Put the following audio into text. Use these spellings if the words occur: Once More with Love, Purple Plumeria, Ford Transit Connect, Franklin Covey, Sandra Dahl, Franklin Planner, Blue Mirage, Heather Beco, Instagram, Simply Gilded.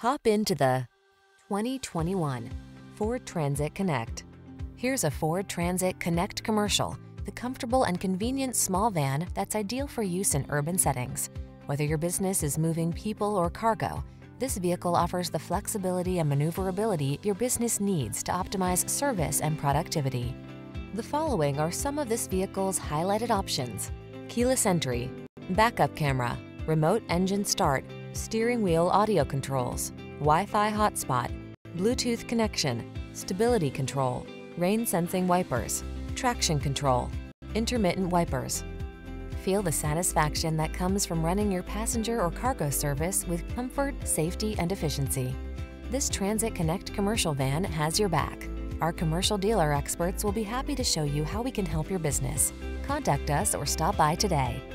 Hop into the 2021 Ford Transit Connect. Here's a Ford Transit Connect commercial, the comfortable and convenient small van that's ideal for use in urban settings. Whether your business is moving people or cargo, this vehicle offers the flexibility and maneuverability your business needs to optimize service and productivity. The following are some of this vehicle's highlighted options: keyless entry, backup camera, remote engine start, steering wheel audio controls, Wi-Fi hotspot, Bluetooth connection, stability control, rain sensing wipers, traction control, intermittent wipers. Feel the satisfaction that comes from running your passenger or cargo service with comfort, safety, and efficiency. This Transit Connect commercial van has your back. Our commercial dealer experts will be happy to show you how we can help your business. Contact us or stop by today.